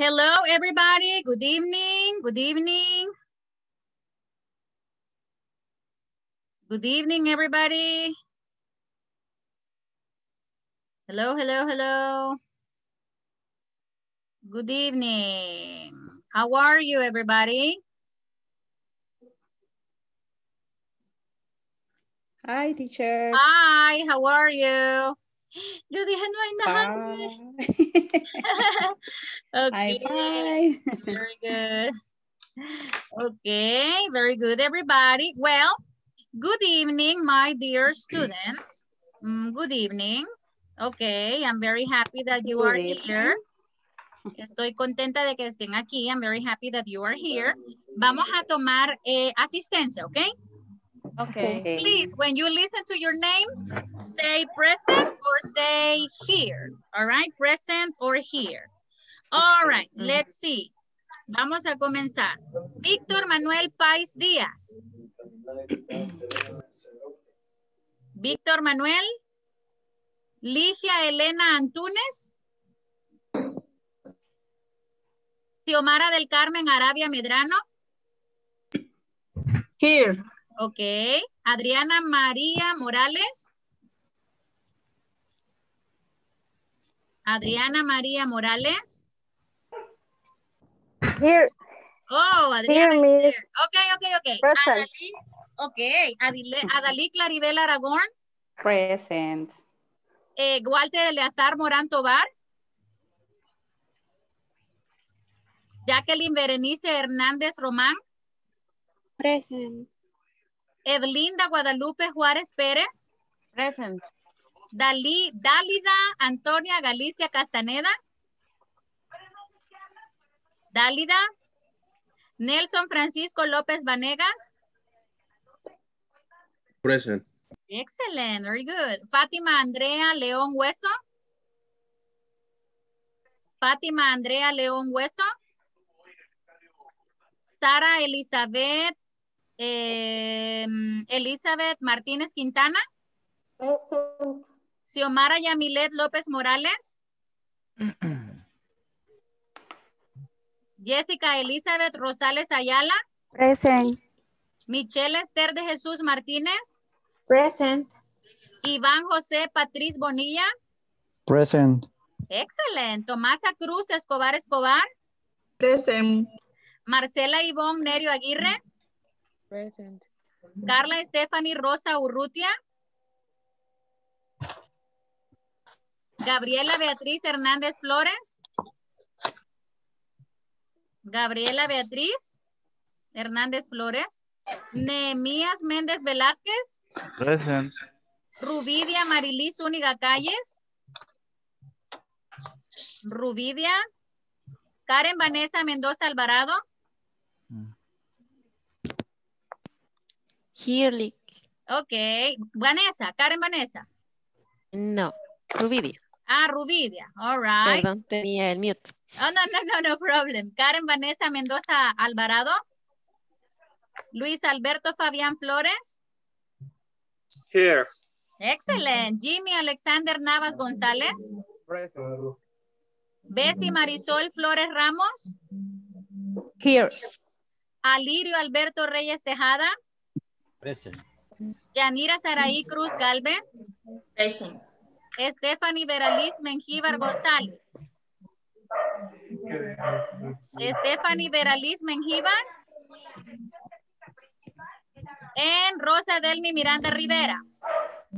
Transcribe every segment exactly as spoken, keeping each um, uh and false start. Hello, everybody. Good evening. Good evening. Good evening, everybody. Hello, hello, hello. Good evening. How are you, everybody? Hi, teacher. Hi, how are you? Yo dije no hay nada. Okay. Bye, bye. Very good. Okay, very good, everybody. Well, good evening, my dear students. Mm, good evening. Okay, I'm very happy that you are here. Estoy contenta de que estén aquí. I'm very happy that you are here. Vamos a tomar eh, asistencia, okay? Okay. Okay. Please, when you listen to your name, say present or say here. All right, present or here. All right, mm-hmm. Let's see. Vamos a comenzar. Victor Manuel Pais Diaz. Victor Manuel. Ligia Elena Antunes. Xiomara del Carmen Arabia Medrano. Here. Okay. Adriana Maria Morales. Adriana Maria Morales. Here. Oh, Adriana. Here, here. Okay, okay, okay. Present. Adalí, okay. Adile, Adalí Claribel Aragorn. Present. Eh, Walter Eleazar Moran Tovar. Jacqueline Berenice Hernández Román. Present. Edlinda Guadalupe Juárez Pérez. Present. Dalí, Dálida Antonia Galicia Castaneda. Dálida. Nelson Francisco López Vanegas. Present. Excellent, very good. Fátima Andrea León Hueso. Fátima Andrea León Hueso. Sara Elizabeth Eh, Elizabeth Martínez Quintana. Present. Xiomara Yamilet López Morales. Jessica Elizabeth Rosales Ayala. Present. Michelle Esther de Jesús Martínez. Present. Iván José Patriz Bonilla. Present. Excellent. Tomás Cruz Escobar Escobar. Present. Marcela Ivón Nerio Aguirre. Present. Carla Estefany Rosa Urrutia. Gabriela Beatriz Hernández Flores. Gabriela Beatriz Hernández Flores. Nemías Méndez Velázquez. Present. Rubidia Marilí Zúñiga Calles. Rubidia Karen Vanessa Mendoza Alvarado. Here. Okay. Vanessa, Karen Vanessa. No, Rubidia. Ah, Rubidia. All right. Perdón, tenía el mute. Oh, no, no, no, no problem. Karen Vanessa Mendoza Alvarado. Luis Alberto Fabián Flores. Here. Excellent. Jimmy Alexander Navas González. Present. Bessie Marisol Flores Ramos. Here. Alirio Alberto Reyes Tejada. Present. Yanira Sarai Cruz Galvez. Present. Estefany Veraliz Menjívar González. Estefany Veraliz Menjívar. And Rosa Delmi Miranda Rivera.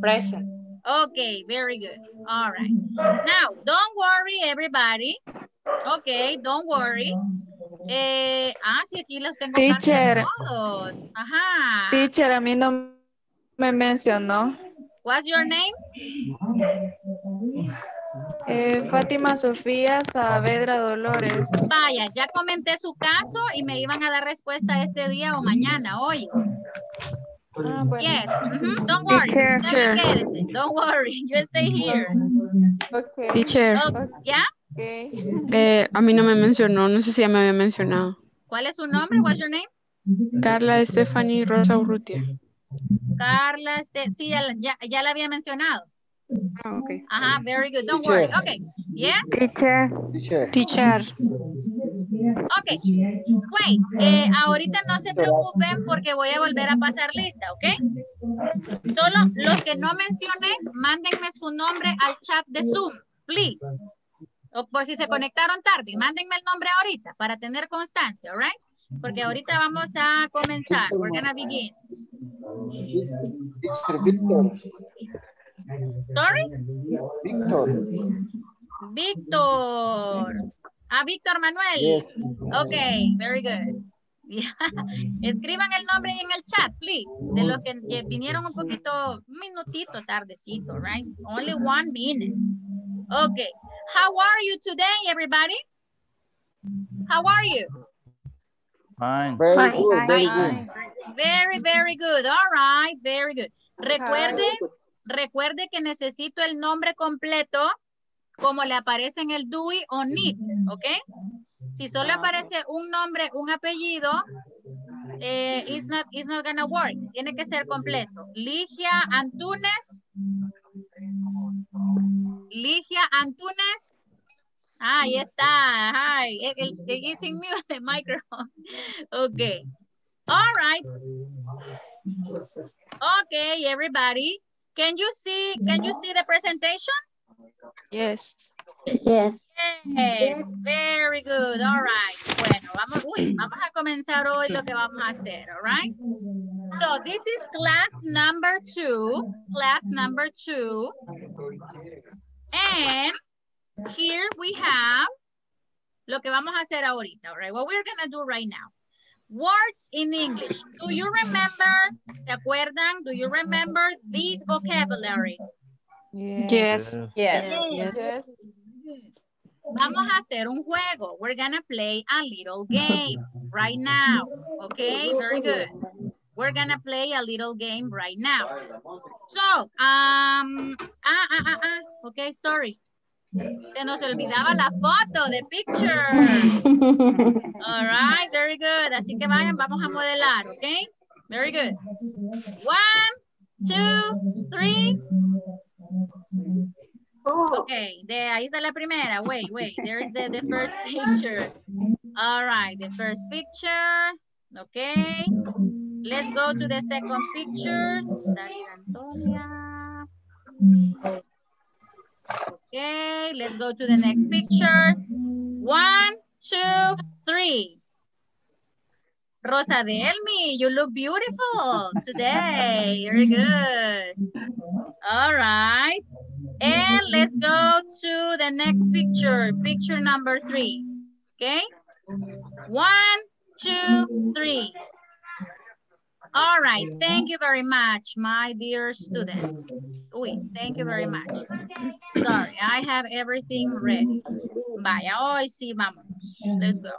Present. Okay, very good. All right. Now, don't worry, everybody. Okay, don't worry. Eh, ah, sí, aquí los tengo. Teacher. Todos. Ajá. Teacher, a mí no me mencionó. What's your name? Eh, Fátima Sofía Saavedra Dolores. Vaya, ya comenté su caso y me iban a dar respuesta este día o mañana, hoy. Ah, bueno. Yes, mm-hmm. Don't worry. Teacher. Don't worry, you stay here. Okay. Teacher. Okay. Yeah? Okay. Eh, a mí no me mencionó, no sé si ya me había mencionado. ¿Cuál es su nombre? What's your name? Carla Estefany Rosa Urrutia. Carla, este, sí, ya, ya, ya la había mencionado. Ah, ok. Ajá, very good, don't worry. Ok, yes. Teacher. Teacher. Teacher. Ok, wait, eh, ahorita no se preocupen porque voy a volver a pasar lista, ok. Solo los que no mencioné, mándenme su nombre al chat de Zoom, please. O por si se conectaron tarde, mándenme el nombre ahorita para tener constancia, alright? Porque ahorita vamos a comenzar. We're gonna begin. Victor. Sorry? Victor. Victor. Ah, Víctor Manuel. Yes. Ok, very good. Yeah. Escriban el nombre en el chat, please. De los que, que vinieron un poquito, un minutito tardecito, right? Only one minute. Ok. How are you today, everybody? How are you? Fine. Very Fine. good. Fine. Very good. Very, very good. All right. Very good. Recuerde, recuerde que necesito el nombre completo como le aparece en el do it o need, ¿ok? Si solo aparece un nombre, un apellido, eh, it's not, it's not gonna work. Tiene que ser completo. Ligia Antunes. Ligia Antunes. Ah, ahí está. Hi. El que using music microphone. Ok. All right. Ok, everybody. Can you see, can you see the presentation? Yes. Yes. Yes. Very good. All right. Bueno, vamos, uy, vamos a comenzar hoy lo que vamos a hacer. All right. So this is class number two. Class number two. And here we have lo que vamos a hacer ahorita. All right. What we're going to do right now. Words in English. Do you remember? ¿Se acuerdan? Do you remember this vocabulary? Yes. Yes. Yes. Yes. Yes. Vamos a hacer un juego. We're gonna play a little game right now. Okay, very good. We're gonna play a little game right now. So, um, ah, ah, ah, ah. Okay, sorry. Se nos olvidaba la foto, the picture. All right, very good. Así que vayan, vamos a modelar, okay? Very good. One, two, three. Oh. Okay, de ahí está la primera. Wait, wait, there is the, the first picture. All right, the first picture. Okay, let's go to the second picture. Dálida Antonia. Okay, let's go to the next picture. One, two, three. Rosa Delmi, you look beautiful today. Very good. All right. And let's go to the next picture. Picture number three. Okay. One, two, three. All right. Thank you very much, my dear students. Uy, thank you very much. Sorry, I have everything ready. Vaya, hoy sí, vamos. Let's go.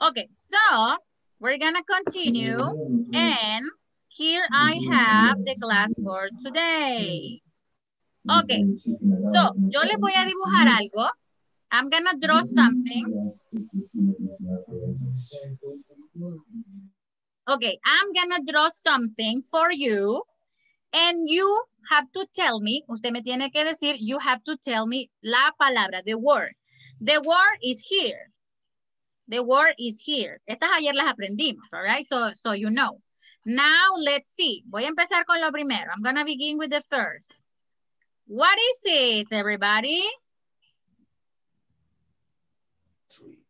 Okay, so... we're gonna continue, and here I have the class for today. Okay, so, yo les voy a dibujar algo. I'm gonna draw something. Okay, I'm gonna draw something for you, and you have to tell me, usted me tiene que decir, you have to tell me la palabra, the word. The word is here. The word is here. Estas ayer las aprendimos, all right? So, so you know. Now, let's see. Voy a empezar con lo primero. I'm going to begin with the first. What is it, everybody?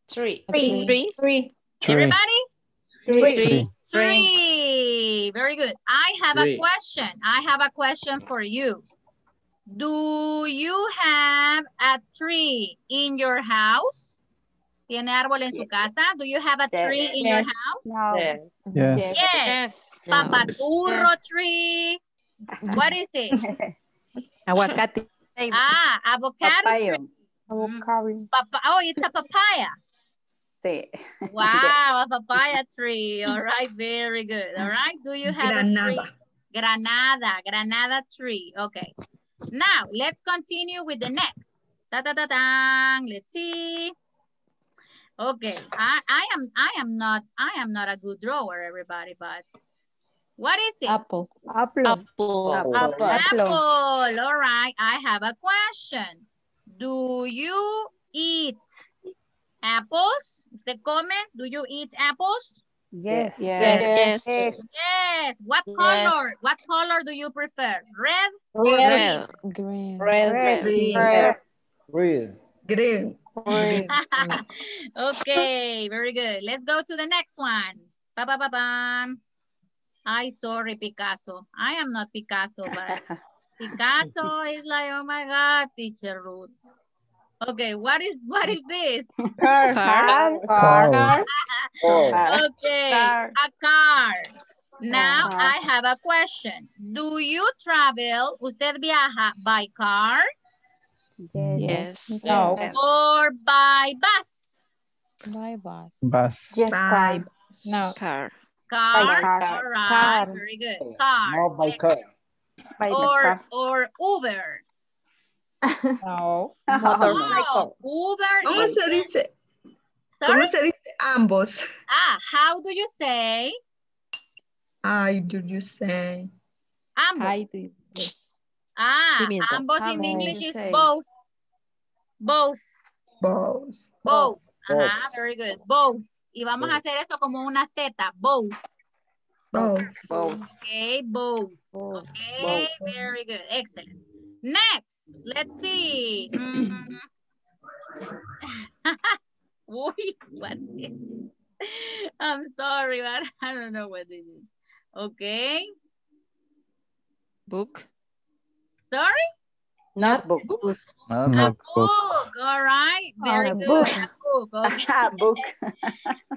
Three. Three. Three. Three. Everybody? Three. Three. Three. Very good. I have Three. a question. I have a question for you. Do you have a tree in your house? ¿Tiene árbol en su casa? Do you have a tree in your house? No. Yes. Yes. Yes. Papaturro yes. tree. What is it? Aguacate. Ah, avocado papaya. tree. Avocado. Papa oh, it's a papaya. Sí. Wow, a papaya tree. All right, very good. All right, do you have Granada. a tree? Granada. Granada tree. Okay. Now, let's continue with the next. Ta ta ta -tang. Let's see. Okay, I, I am I am not I am not a good drawer, everybody, but what is it? Apple. Apple. Apple. Apple. Apple. Apple. All right, I have a question. Do you eat Apples? Is the comment? Do you eat apples? Yes. Yes. Yes. Yes. Yes. What yes. color? What color do you prefer? Red? Red. Green. Red. Red. Green. Red. Green. Green. Green. Okay. Very good. Let's go to the next one. Ba ba ba bam. I sorry Picasso. I am not Picasso, but Picasso is like, oh my God, teacher Ruth. Okay, what is what is this? Car. Car. Car. Car. Car. Okay, car. A car. Now uh-huh. I have a question. Do you travel? Usted viaja by car? Yes. Yes. No. Or by bus? By bus. Bus. Just by bus. No. Car. Car. Car. All right. Car. Very good. Car. No, by car. By or, or Uber. No. No. No. Uber. ¿Cómo se dice? Sorry? ¿Cómo se dice ambos? Ah, how do you say? I do you say. Ambos. I do. Ah, Pimiento. Ambos how in English is say? Both. Both. Both. Both. Ajá, very good. Both. Y vamos both. A hacer esto como una Z. Both. Both. Both. Okay, both. Both. Okay, both. Very good. Excellent. Next, let's see. Mm-hmm. What's this? I'm sorry, but I don't know what this is. Okay. Book. Sorry? Not book. book. Not a book. book. All right. Very oh, good. Book. A book. Okay. A book.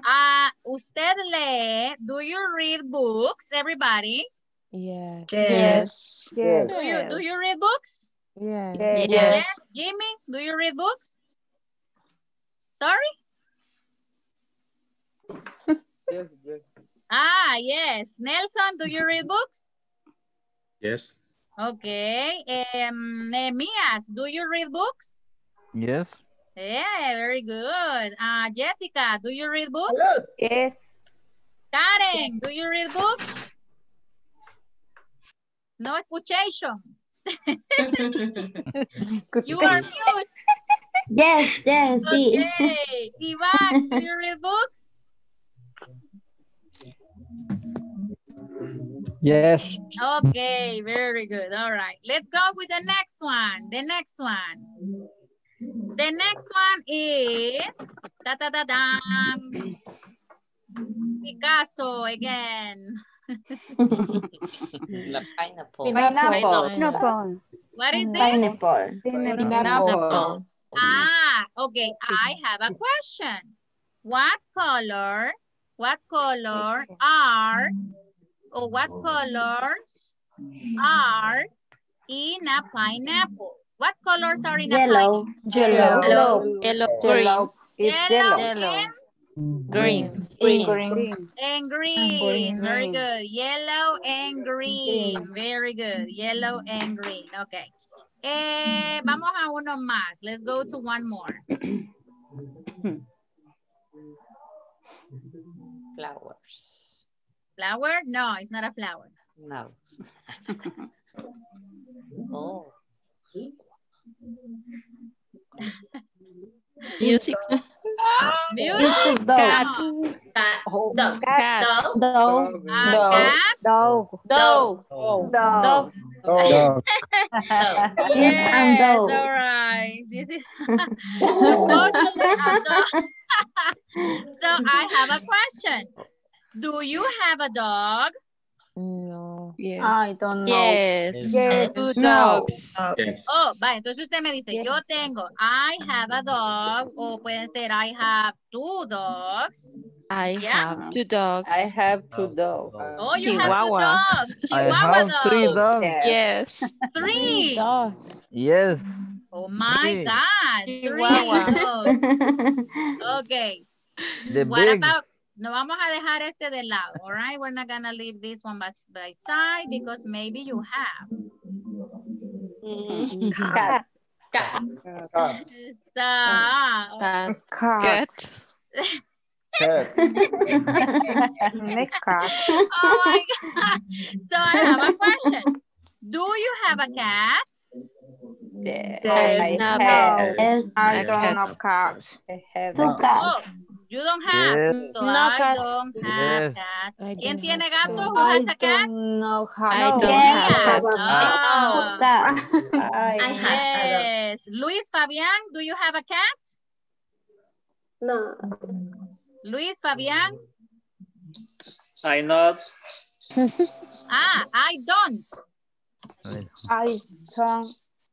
uh, usted lee. Do you read books, everybody? Yeah. Yes. Yes. Yes. Do you do you read books? Yeah. Yes. Yes. Jimmy, do you read books? Sorry? Yes, yes. Ah, yes. Nelson, do you read books? Yes. Okay. Um Nehemias, do you read books? Yes. Yeah, very good. Uh Jessica, do you read books? Hello. Yes. Karen, do you read books? No escuchation. You are mute. Yes, yes. Okay. Ivan, do you read books? Yes. Okay, very good. All right. Let's go with the next one. The next one. The next one is... Da, da, da, da, Picasso again. La pineapple. Pineapple. Pineapple. What is this? Pineapple. Pineapple. Pineapple. Ah, okay. I have a question. What color? What color are? Or what colors are in a pineapple? What colors are in yellow. A pineapple? Yellow. Yellow. Yellow. Yellow. It's yellow. Yellow. Green. Green. Green. Green. And green. Green. Very good. Yellow and green. Green. Very good. Yellow and green. Okay. Eh, vamos a uno más. Let's go to one more. Flowers. Flower? No, it's not a flower. No. Oh. Music. Music. Cat. Cat. Dog. Cat. Dog. Dog. Dog. Dog. Dog. Yes, all right. This is supposedly a dog. So I have a question. Do you have a dog? No. Yes. I don't know. Yes. Yes. Two dogs. No. Yes. Oh, va, entonces usted me dice, yes. Yo tengo, I have a dog, o pueden ser, I have two dogs. I yeah. have two dogs. I have two dogs. Oh, you Chihuahua. Have two dogs. Chihuahua I have dogs. Three dogs. Yes. Yes. Three. Dogs. Yes. Oh my three. God. Chihuahua. Three dogs. Okay. The what bigs. About... No vamos a dejar este de lado, all right? We're not going to leave this one by, by side because maybe you have. Cat. Cat. Cat. Cat. Cat. Cat. Cat. Oh my God. So I have a question. Do you have a cat? There. There's no cows. I don't have cows. Two cows. You don't have. Yes. So no I cats. don't have yes. cats. ¿Quién tiene gatos? Who has a cat? No, I don't have cats. I have. Yes. Luis Fabian, do you have a cat? No. Luis Fabian? I not. ah, I don't. I don't.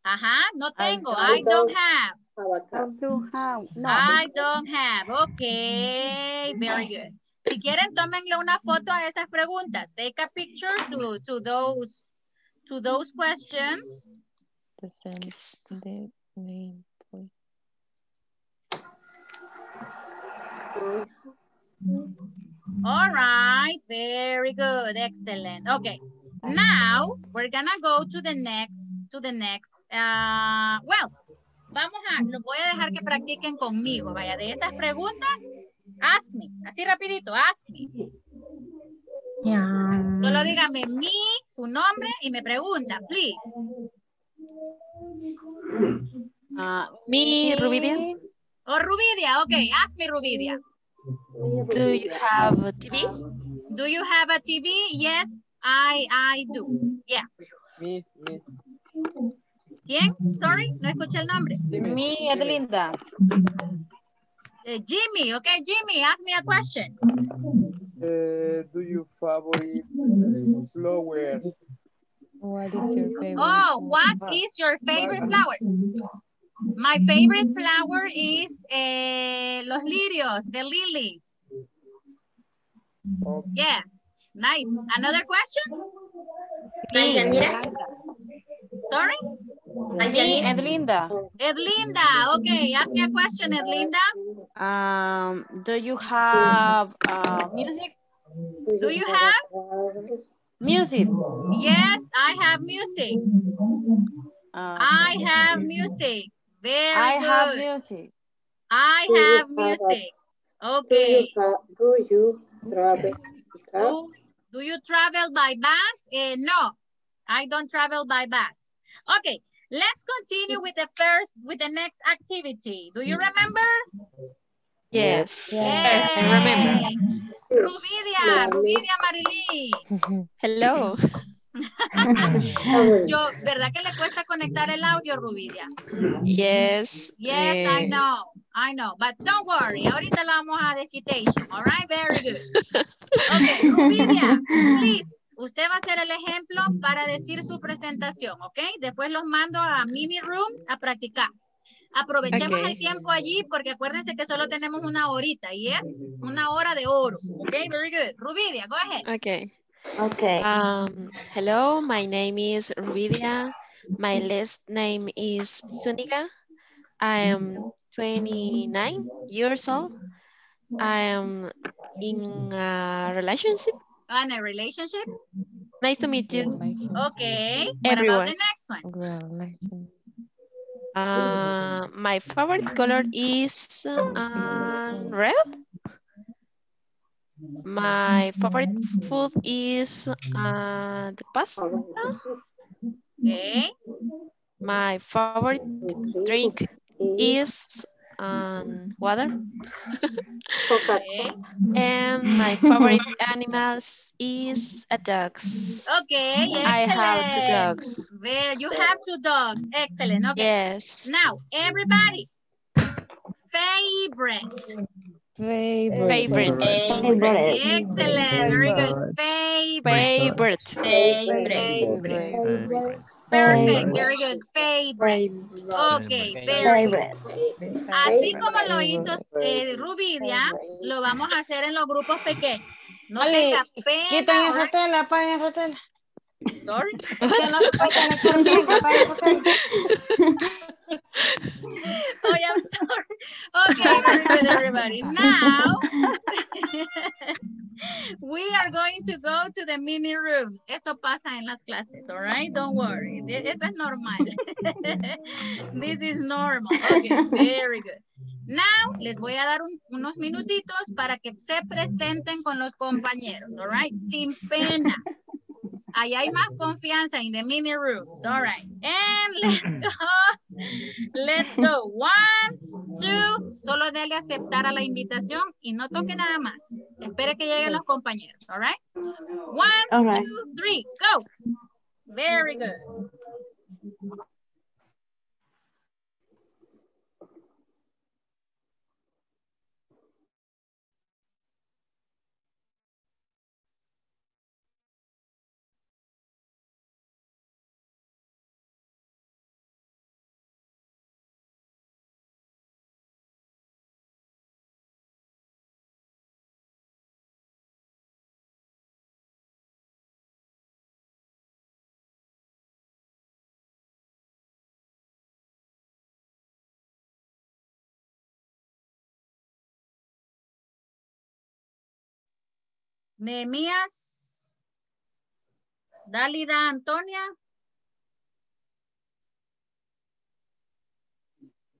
Ajá, no tengo. I don't, I don't have. I don't have. No. I don't have. Okay, very good. Si quieren, tómenle una foto a esas preguntas. Take a picture to, to those to those questions. The sense, the main point. All right, very good, excellent. Okay, now we're gonna go to the next to the next. Uh, well. Vamos a, los voy a dejar que practiquen conmigo, vaya, de esas preguntas, ask me, así rapidito, ask me. Yeah. Solo dígame mi, su nombre y me pregunta, please. Uh, mi, Rubidia. Oh, Rubidia, okay, ask me, Rubidia. Do you have a T V? Do you have a T V? Yes, I, I do, yeah. Me, me. ¿Quién? Sorry, no escuché el nombre. Mi, Edlinda. Uh, Jimmy, okay, Jimmy, ask me a question. Uh, do you favorite flower? What is your favorite? Oh, what is your favorite flower? My favorite flower is uh, los lirios, the lilies. Okay. Yeah, nice. Another question? Yanira. Sorry? Me, Edlinda. Edlinda, okay. Ask me a question, Edlinda. Um, do you have uh, music? Do you have? Music. Yes, I have music. Um, I have music. Very I good. I have music. I have music. Okay. Do you travel? Do, do you travel by bus? Uh, no, I don't travel by bus. Okay, let's continue with the first, with the next activity. Do you remember? Yes. Yes, I remember. Rubidia, Rubidia Marilí. Hello. Yo, ¿verdad que le cuesta conectar el audio, Rubidia? Yes. Yes, eh... I know. I know. But don't worry. Ahorita la vamos a desquitation. All right? Very good. Okay, Rubidia, please. Usted va a hacer el ejemplo para decir su presentación, ¿ok? Después los mando a Mini Rooms a practicar. Aprovechemos okay. el tiempo allí porque acuérdense que solo tenemos una horita y es una hora de oro. Ok, very good. Rubidia, go ahead. Ok. Okay. Um, hello, my name is Rubidia. My last name is Zúñiga. I am twenty-nine years old. I am in a relationship. On a relationship? Nice to meet you. Okay. Everyone. What about the next one? Uh, my favorite color is uh, red. My favorite food is uh, the pasta. Okay. My favorite drink is and water. Okay. And my favorite animals is a dogs. Okay, excellent. I have two dogs. Well, you have two dogs. Excellent. Okay. Yes. Now, everybody, favorite. Favorite. Favorite. Favorite. Excellent. Very good. Favorite. Favorite. Favorite. Favorite. Perfect. Very good. Favorite. Okay. Favorite. Así como lo hizo eh, Rubidia, lo vamos a hacer en los grupos pequeños. No les da pena. Quitan esa tela, apaguen esa tela. Sorry. Oh, yeah, I'm sorry. Okay, very good, everybody. Now, we are going to go to the mini rooms. Esto pasa en las clases, all right? Don't worry. Esto es normal. This is normal. Okay, very good. Now, les voy a dar un, unos minutitos para que se presenten con los compañeros, all right? Sin pena. Ahí hay más confianza in the mini rooms. All right. And let's go Let's go. One, two. Solo dele aceptar a la invitación y no toque nada más. Espere que lleguen los compañeros. All right? One, all right. two, three. Go. Very good. Nemías, Dálida Antonia,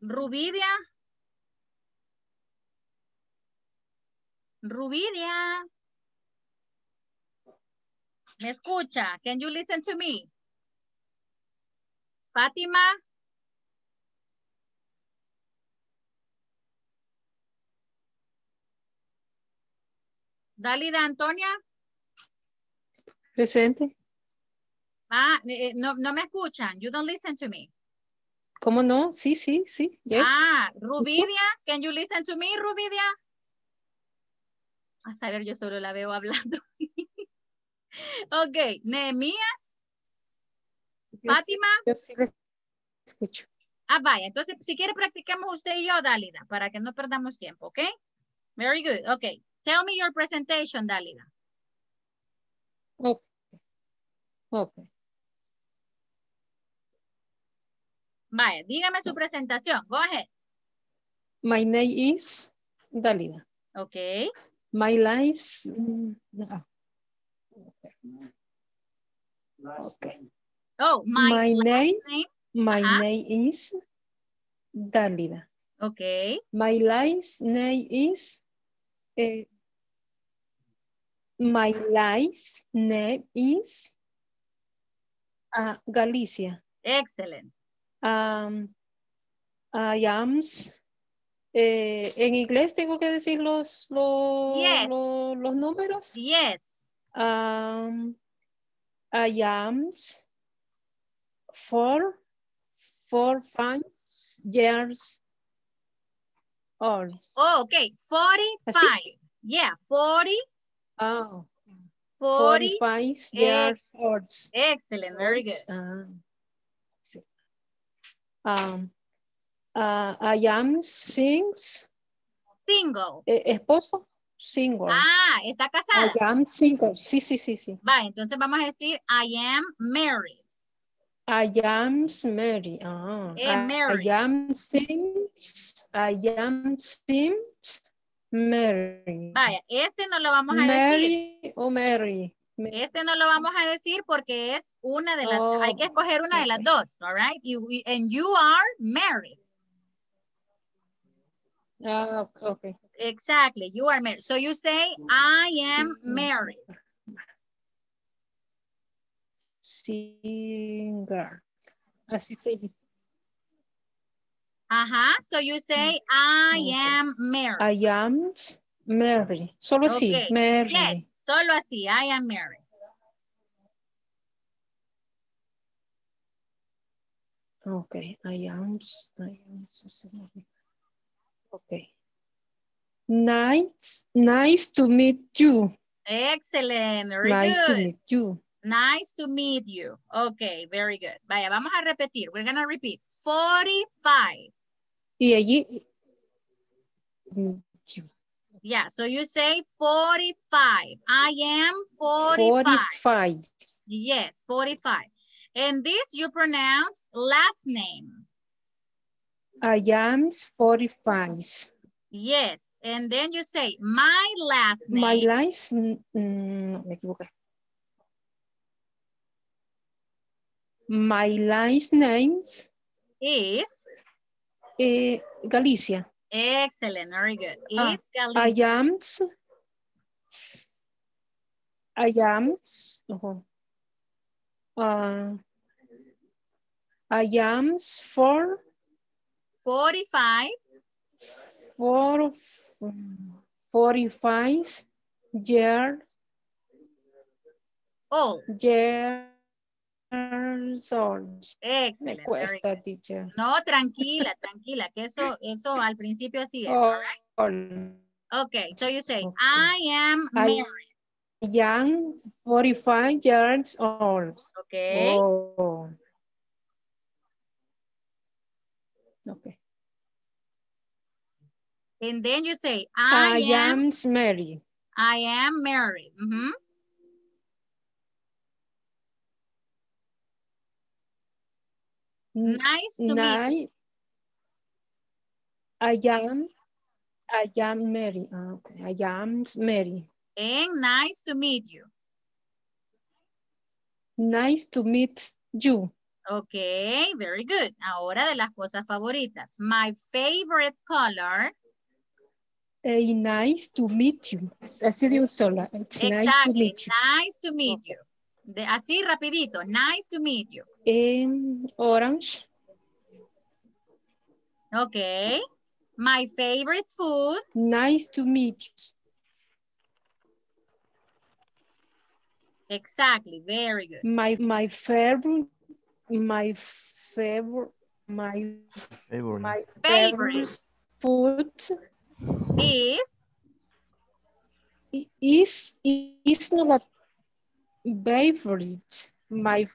Rubidia, Rubidia, me escucha, can you listen to me? Fátima, Dálida Antonia. Presente. Ah, no, no me escuchan. You don't listen to me. ¿Cómo no? Sí, sí, sí. Yes. Ah, Rubidia. Can you listen to me, Rubidia? A saber, yo solo la veo hablando. Ok. Nehemías. Fátima. Yo sí les escucho. Ah, vaya. Entonces, si quiere, practicamos usted y yo, Dálida, para que no perdamos tiempo, ¿ok? Very good. Ok. Tell me your presentation, Dálida. Okay. Okay. Vaya, dígame su presentación. Go ahead. My name is Dálida. Okay. My life. No. Okay. Oh, my, my name, name. My uh-huh. name is Dálida. Okay. My last name is. Uh, My last name is uh, Galicia. Excellent. Um, I am. Eh, en inglés tengo que decir los los, yes. los, los números. Yes. Um, I am four four five years old. Oh, okay. Forty-five. Así. Yeah, forty. Oh, forty-five years old. Excellent, very good. Uh, um, uh, I am sings, single. Eh, esposo, single. Ah, está casada. I am single, sí, sí, sí, sí. Vale, entonces vamos a decir, I am married. I am married. Ah, eh, married. I am sings, I am sings. Mary. Vaya, este no lo vamos a Mary decir. O Mary o Mary. Este no lo vamos a decir porque es una de las, oh, hay que escoger una okay. de las dos, all right? You, and you are married. Ah, uh, okay. Exactly, you are married. So you say, I am married. Singer. Así se dice. Ajá, uh-huh. So you say, I okay. am married. I am married. Solo así, okay. Mary. Yes, solo así, I am married. Okay, I am, I am, okay. Nice, nice to meet you. Excellent, very nice good. Nice to meet you. Nice to meet you. Okay, very good. Vaya, vamos a repetir. We're going to repeat. forty-five. Y allí. Yeah, so you say forty-five. I am forty-five. forty-five. Yes, forty-five. And this you pronounce last name. I am forty-five. Yes, and then you say my last name. My last name. Mm, me equivoqué. My last name is eh, Galicia. Excellent, very good. Is uh, Galicia. I am. I am. Uh, uh, I am four forty-five. Four, forty-five years old. Years old. Excellent. Me cuesta, teacher. No, tranquila, tranquila, que eso, eso al principio así es. Oh, all right? Okay, so you say, okay. I am married. Young, forty-five years old. Okay. Oh. Okay. And then you say, I, I am, am married. I am married. Mm-hmm. Nice to nice. meet you. I am, I am married. Okay. I am married. And nice to meet you. Nice to meet you. Okay, very good. Ahora de las cosas favoritas. My favorite color. Hey, nice to meet you. Así de un sola. Exactly. Nice to meet you. Nice to meet you. De, así rapidito. Nice to meet you. Um, orange. Okay. My favorite food. Nice to meet you. Exactly, very good. My my favorite, my favorite, my favorite, my favorite food is is is not favorite. My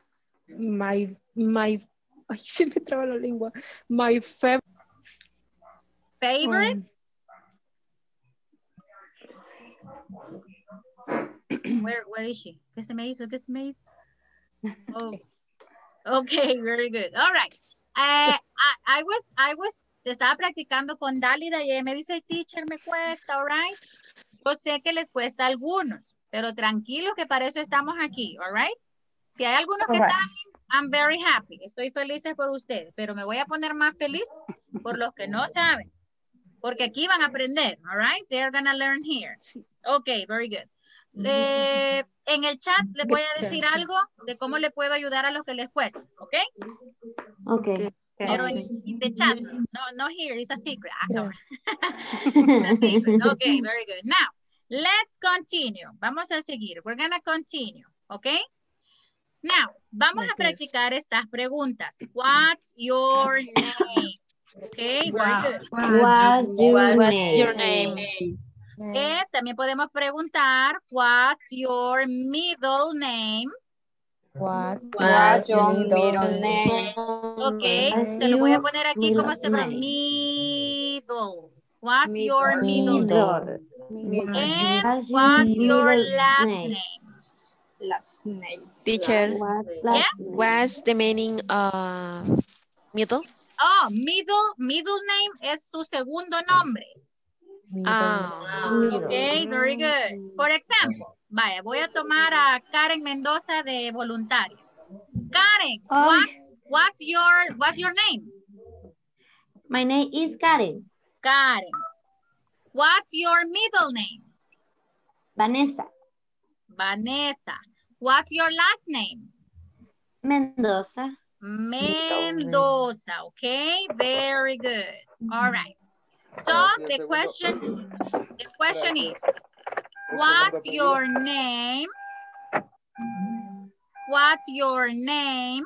my my. Ay, se me traba la lengua. My favorite favorite. Um, Where, where is she? ¿Qué se me hizo? ¿Qué se me hizo? Oh, okay, very good. All right. Uh, I, I was, I was, te estaba practicando con Dálida y ella me dice, teacher, me cuesta, all right? Yo sé que les cuesta a algunos, pero tranquilo que para eso estamos aquí, all right? Si hay algunos que saben, I'm very happy. Estoy feliz por ustedes, pero me voy a poner más feliz por los que no saben, porque aquí van a aprender, all right? They're gonna learn here. Okay, very good. De, en el chat les voy a decir algo de cómo le puedo ayudar a los que les cuesta, ¿ok? Ok. Pero en in the chat, no, no here, it's a secret. Ah, no. Ok, very good. Now, let's continue. Vamos a seguir. We're gonna continue, ¿ok? Now, vamos a practicar estas preguntas. What's your name? Ok, very good. What's your, What's your name? name? Eh, también podemos preguntar, what's your middle name? What's What your middle, middle name? name? Ok, se lo voy a poner aquí como se llama. Middle. What's middle. your middle, middle. name? Middle. And what's middle your last name? name? Last name. Teacher, yes? What's the meaning of middle? Oh, middle, middle name es su segundo nombre. Ah, ok, very good. Por ejemplo, vaya, voy a tomar a Karen Mendoza de voluntaria. Karen, oh. what's, what's, your, what's your name? My name is Karen. Karen. What's your middle name? Vanessa. Vanessa. What's your last name? Mendoza. Mendoza, okay, very good. All right. So the question, the question is, what's your name? What's your name?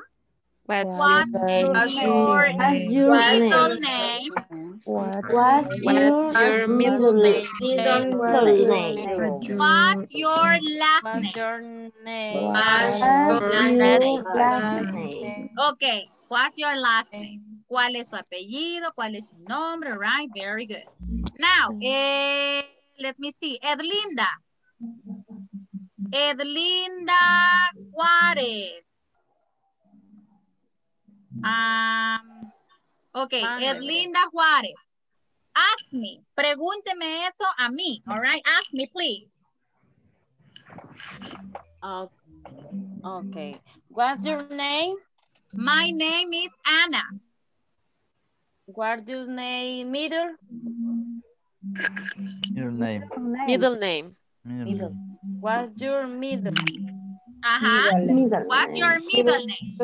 What's, what's your, your middle name? name? What's, what's your middle name? What's your last name? What's your last name? Okay, what's your last name? ¿Cuál es su apellido? ¿Cuál es su nombre? Right, very good. Now, eh, let me see. Edlinda. Edlinda Juárez. Um, ok, Edlinda Juárez. Ask me. Pregúnteme eso a mí. All right, ask me, please. Uh, ok. What's your name? My name is Anna. What's your name, middle? Your name. Middle name. Middle. middle. What's your middle? Uh-huh. Middle. What's your middle name?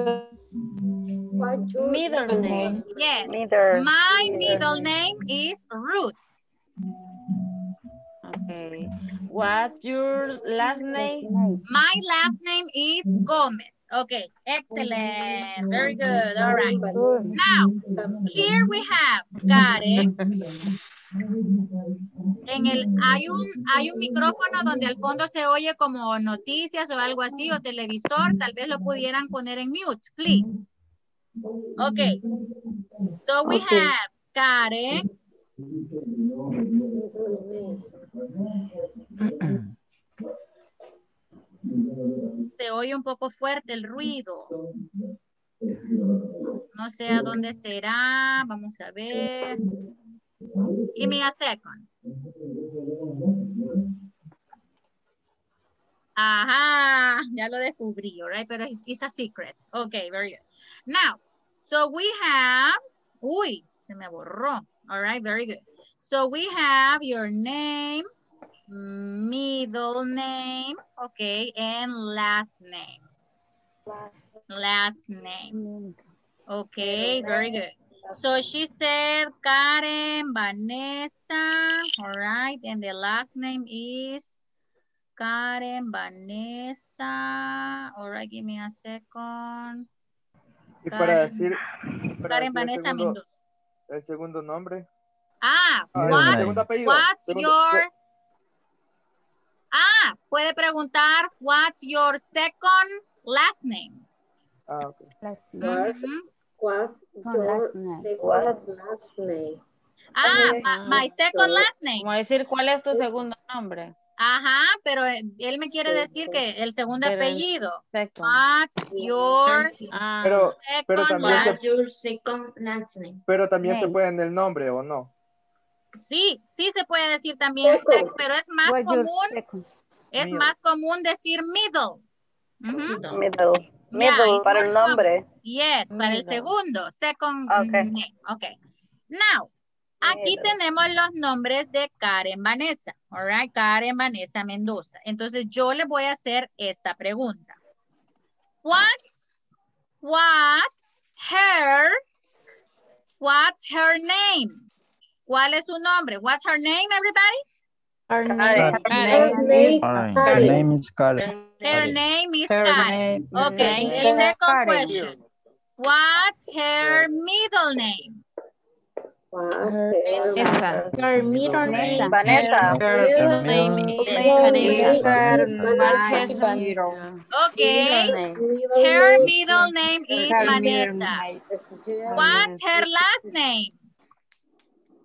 What's your middle name? Yes. Middle. My middle name is Ruth. Okay. What's your last name? My last name is Gomez. Okay. Excellent. Very good. All right. Now, here we have Karen. En el, hay un, hay un micrófono donde al fondo se oye como noticias o algo así, o televisor, tal vez lo pudieran poner en mute, please. Okay. So we okay. have Karen. Se oye un poco fuerte el ruido. No sé a dónde será. Vamos a ver. Give me a second. Ajá, ya lo descubrí, right? Pero it's, it's a secret. Okay, very good. Now, so we have, uy, se me borró. All right, very good. So we have your name, middle name, okay, and last name. Last, last name. Okay, very good. So she said Karen Vanessa, all right, and the last name is Karen Vanessa, all right, give me a second. Y Karen, para decir, para Karen decir Vanessa segundo, Mendoza. El segundo nombre. Ah, what, what's segundo, your... Ah, puede preguntar, what's your second last name? Ah, okay. Last name. Mm-hmm. What's your last name? Ah, okay. my, my second last name. Como decir, ¿cuál es tu segundo nombre? Ajá, pero él me quiere decir que el segundo pero apellido. Second. What's your ah, pero, second pero también last, se, your second last name? Pero también okay. se puede en el nombre, ¿o no? Sí, sí se puede decir también, second. pero es más What's común, es middle. más común decir middle. Uh-huh. Middle. Middle, yeah, para el nombre. Common. Yes, middle. Para el segundo. Second okay. name. Okay. Now, middle. Aquí tenemos los nombres de Karen Vanessa. All right, Karen Vanessa Mendoza. Entonces, yo le voy a hacer esta pregunta. What's, what's her, what's her name? ¿Cuál es su nombre? What's her name, everybody? Her name. Her, name. Her, name. Her name is Karen. Her name is her Karen. Name. Okay, name the second Karen. question. What's her middle name? Her, her, her middle name. Vanessa. Her, her, her name is Vanessa. Okay, her middle name is Vanessa. What's her last name?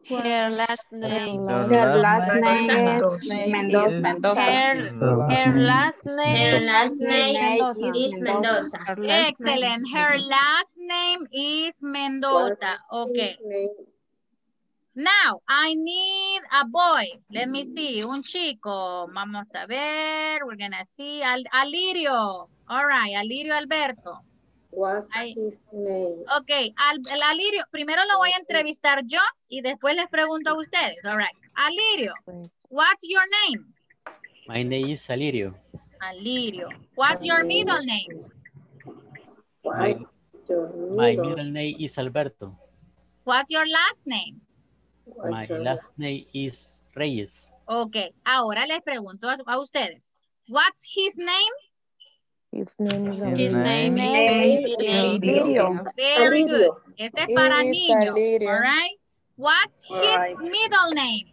Her last name. Her last name is Mendoza. Mendoza. Her, her last name. Her last name is Mendoza. Excellent. Her last name is Mendoza. Okay. Now, I need a boy. Let me see. Un chico. Vamos a ver. We're going to see. Al Alirio. All right. Alirio Alberto. What's his name? Ok, al, al Alirio, primero lo voy a entrevistar yo y después les pregunto a ustedes. All right. Alirio, what's your name? My name is Alirio. Alirio. What's your middle name? My, my middle name is Alberto. What's your last name? My last name is Reyes. Ok, ahora les pregunto a, a ustedes. What's his name? His name is His name, name is Alirio. Very good. Este es para niño. All right. What's his right. middle name?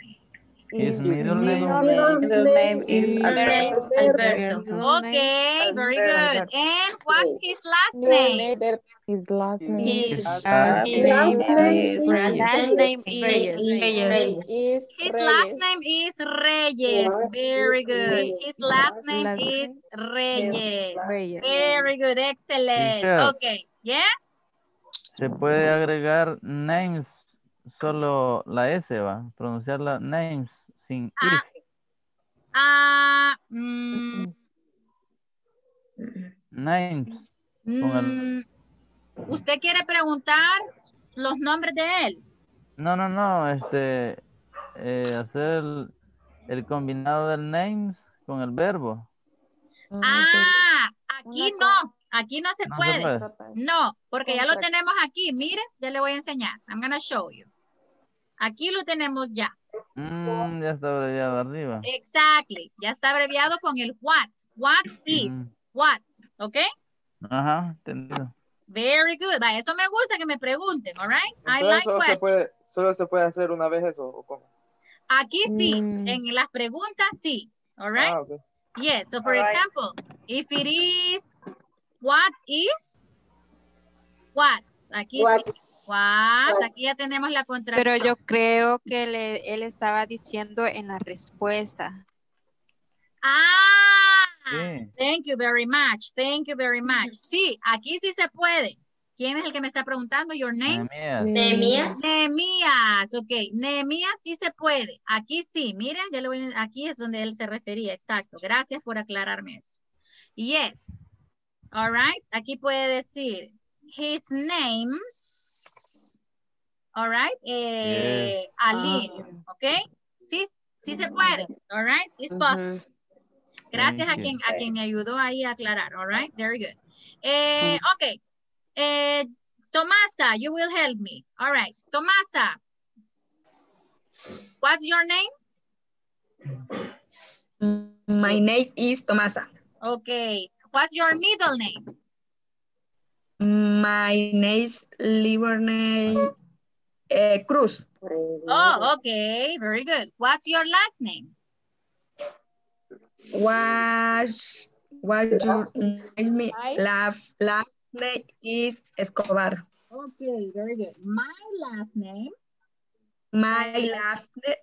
His middle name, middle name is Alberto. Alberto. Okay, very good. And what's his last name? His last name is His last name is Reyes. His last name is Reyes. Very good. His last name is Reyes. Very good. Excellent. Okay. Yes? Se puede agregar names. Solo la S, va. Pronunciar la names sin ah, irse. Ah, mm, names. Mm, ¿Usted quiere preguntar los nombres de él? No, no, no. Este, eh, hacer el, el combinado del names con el verbo. Ah, aquí no. Aquí no se no puede. Se puede. No, porque ya lo tenemos aquí. Mire, ya le voy a enseñar. I'm going to show you. Aquí lo tenemos ya. Mm, ya está abreviado arriba. Exactly. Ya está abreviado con el what. What is. Mm. What. ¿Ok? Ajá, entendido. Very good. Va, eso me gusta que me pregunten. All right? Entonces, I like solo questions. Se puede, solo se puede hacer una vez eso. ¿O cómo? Aquí sí. Mm. En las preguntas sí. All right? Ah, okay. Yes. So, for All example, right. if it is... What is? What? Aquí what. Sí. What. What. Aquí ya tenemos la contracción. Pero yo creo que le, él estaba diciendo en la respuesta. Ah, sí. Thank you very much. Thank you very much. Sí, aquí sí se puede. ¿Quién es el que me está preguntando? Your name. Nemías. Nemías. Ok. Nemías sí se puede. Aquí sí. Miren, ya lo voy a, aquí es donde él se refería. Exacto. Gracias por aclararme eso. Yes. All right, aquí puede decir his names. All right, eh, yes. Alirio, okay, sí, sí se puede. All right, it's possible. Mm-hmm. Gracias a quien, a quien me ayudó ahí a aclarar. All right, very good. Eh, okay, eh, Tomasa, you will help me. All right, Tomasa, what's your name? My name is Tomasa. Okay. What's your middle name? My name's liver name uh, Cruz. Oh, okay. Very good. What's your last name? What's, what's your name? Last, last name is Escobar. Okay, very good. My last name? My last name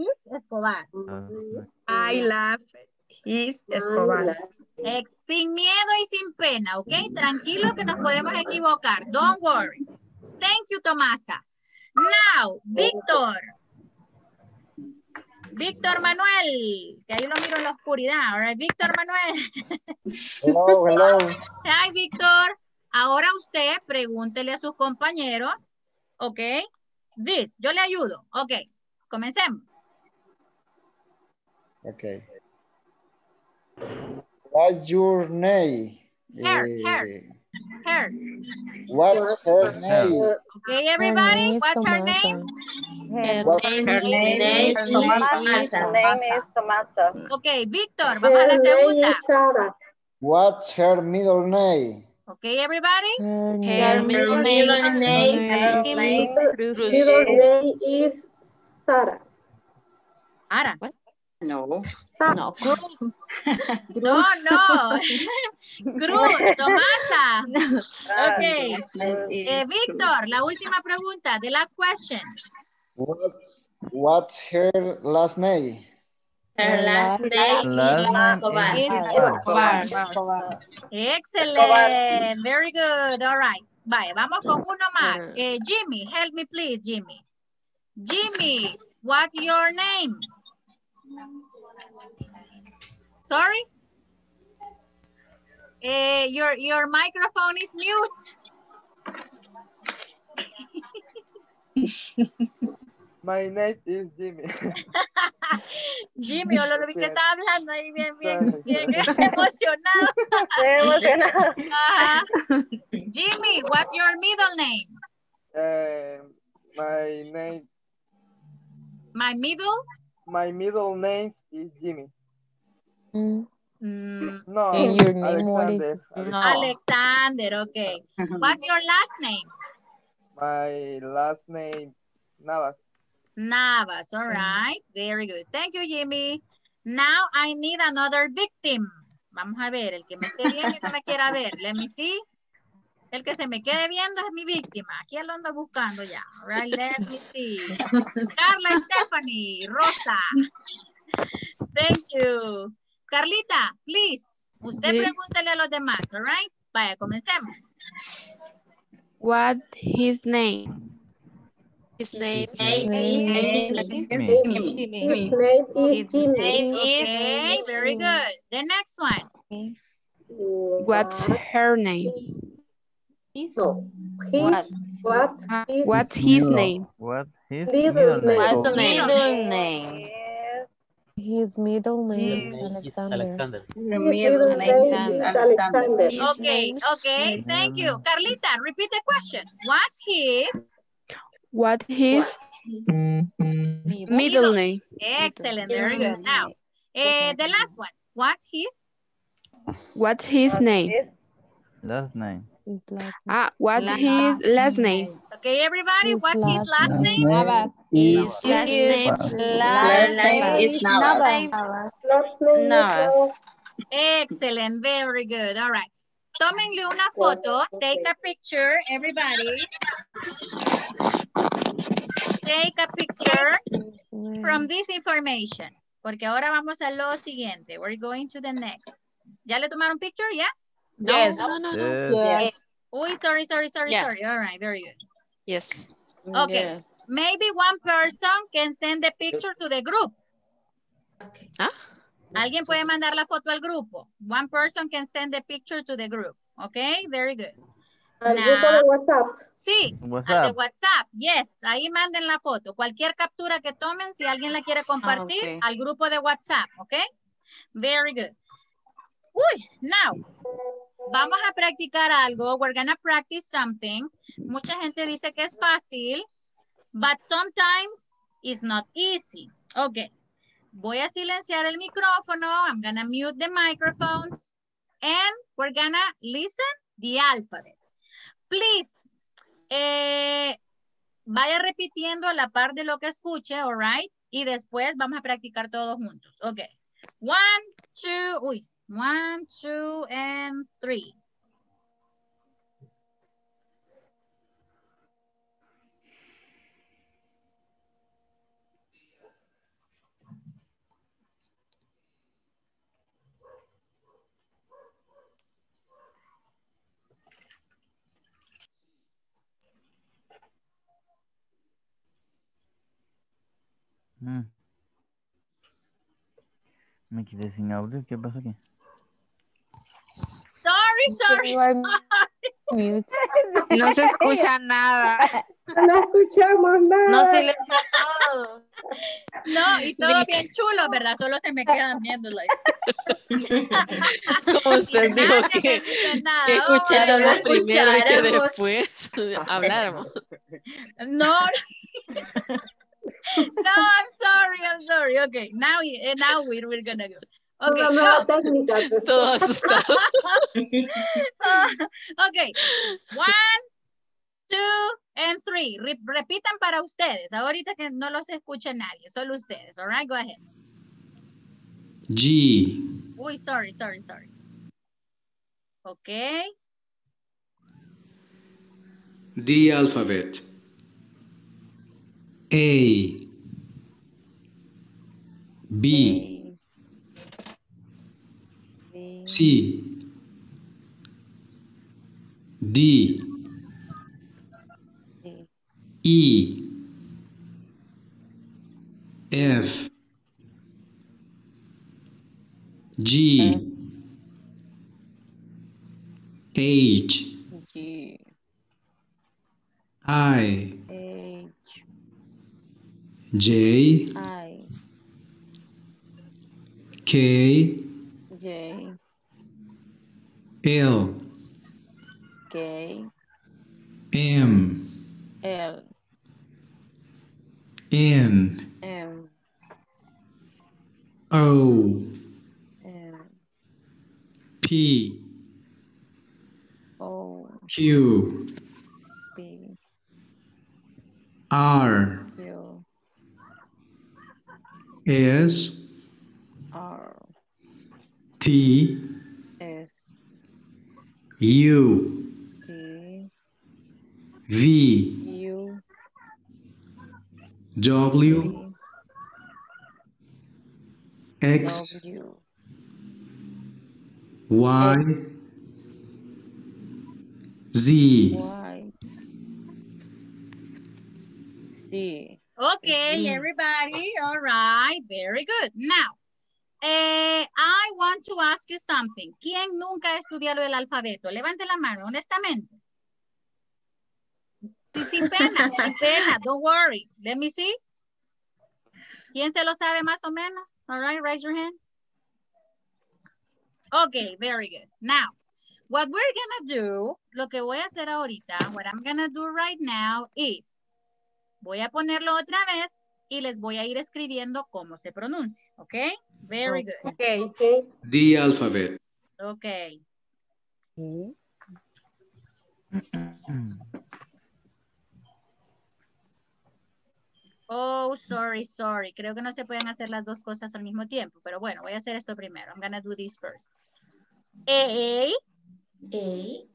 is Escobar. My last is Escobar. Ex, sin miedo y sin pena, ¿ok? Tranquilo que nos podemos equivocar. Don't worry. Thank you, Tomasa. Now, Víctor. Víctor Manuel. Que ahí lo miro en la oscuridad. All right, Víctor Manuel. Hello, hello. Hi, Víctor. Ahora usted pregúntele a sus compañeros, ¿ok? This, yo le ayudo. Ok, comencemos. Ok. What's your name? Her, uh, her, her. What's her name? Okay, everybody, what's her name? Her name is Tomasa. Okay, Víctor, vamos a la segunda. What's her middle name? Okay, everybody. Her middle name is Sara. Sara, what? No. No, Cruz. No, no. Cruz, Tomasa. Ok. Eh, Víctor, la última pregunta, the last question. What, what's her last name? Her last name is Escobar. Excellent. Very good. All right. Bye. Vamos con uno más. Eh, Jimmy, help me please, Jimmy. Jimmy, what's your name? Sorry? Uh, your, your microphone is mute. My name is Jimmy. Jimmy, lo vi que estaba hablando ahí bien, bien, bien emocionado. emocionado. Uh-huh. Jimmy, what's your middle name? Uh, my name. My middle? My middle name is Jimmy. Mm. No, and your name Alexander. Is... No. Alexander, okay. What's your last name? My last name, Navas. Navas, all right. Very good. Thank you, Jimmy. Now I need another victim. Vamos a ver, el que me esté viendo y no me quiera ver. Let me see. El que se me quede viendo es mi víctima. Aquí lo ando buscando ya. All right, let me see. Carla Estefany, Rosa. Thank you. Carlita, please. Usted pregúntele a los demás, all right? Vaya, comencemos. What his name? His name is Jimmy. His name is Okay, very good. The next one. What's her name? His, no. his, what? What's his, what's his name? What his middle name? Middle name. His middle name is Alexander. Alexander. Middle Alexander. Alexander. Okay, okay, thank you. Carlita, repeat the question. What's his? What his? Middle, middle name. Excellent, very good. Now, uh, the last one. What's his? What's his name? Last name. Ah, what last his last name. name? Okay, everybody, his what's his last, last name? Navas. His last name. Last name is Navas. Last name Navas. Excellent, very good. All right. Tómenle una foto, take a picture, everybody. Take a picture from this information. Porque ahora vamos a lo siguiente. We're going to the next. ¿Ya le tomaron picture? Yes? No, yes. No, no, no. Yes. Oh, sorry, sorry, sorry, yeah. sorry. All right, very good. Yes. Okay. Yes. Maybe one person can send the picture to the group. Okay. Huh? Alguien puede mandar la foto al grupo. One person can send the picture to the group. Okay, very good. Al now, grupo de WhatsApp. Sí, al de WhatsApp. Yes, ahí manden la foto. Cualquier captura que tomen, si alguien la quiere compartir, okay. al grupo de WhatsApp. Okay, very good. Uy, now. Vamos a practicar algo. We're gonna practice something. Mucha gente dice que es fácil, but sometimes it's not easy. Okay. Voy a silenciar el micrófono. I'm gonna mute the microphones. And we're gonna listen the alphabet. Please, eh, vaya repitiendo a la par de lo que escuche, all right? Y después vamos a practicar todos juntos. Okay. One, two, uy. One, two, and three. Mm. Me quedé sin audio. ¿Qué pasa aquí? Sorry, sorry, sorry. No se escucha nada. No escuchamos nada. No se les ha todo. No, y todo bien chulo, ¿verdad? Solo se me quedan viendo. Like. Como usted dijo que, que, que escucharon oh, lo primero y que después habláramos. No. No, I'm sorry, I'm sorry. Okay, now, now we're, we're gonna go. Okay, so, okay, one, two, and three. Repitan para ustedes. Ahorita que no los escucha nadie, solo ustedes. All right, go ahead. G. Uy, sorry, sorry, sorry. Okay. D alphabet. A. B. A. C, D, E, F, G, H, I, J, K, J, L, K, M, L, N, M, O, M, P, O, Q, P, R, Q, S, R, T, S, U, T, V, U, W, T, X, W, Y, X, Z, Y, C. Okay, Z. Everybody, all right, very good. Now, Eh, I want to ask you something. ¿Quién nunca ha estudiado el alfabeto? Levante la mano, honestamente. Sin pena, sin pena, don't worry. Let me see. ¿Quién se lo sabe más o menos? All right, raise your hand. Okay, very good. Now, what we're gonna do, lo que voy a hacer ahorita, what I'm gonna do right now is, voy a ponerlo otra vez y les voy a ir escribiendo cómo se pronuncia, okay? Very good. Okay, okay. The alphabet. Okay. Okay. Oh, sorry, sorry. Creo que no se pueden hacer las dos cosas al mismo tiempo. Pero bueno, voy a hacer esto primero. I'm gonna do this first. A. A. A.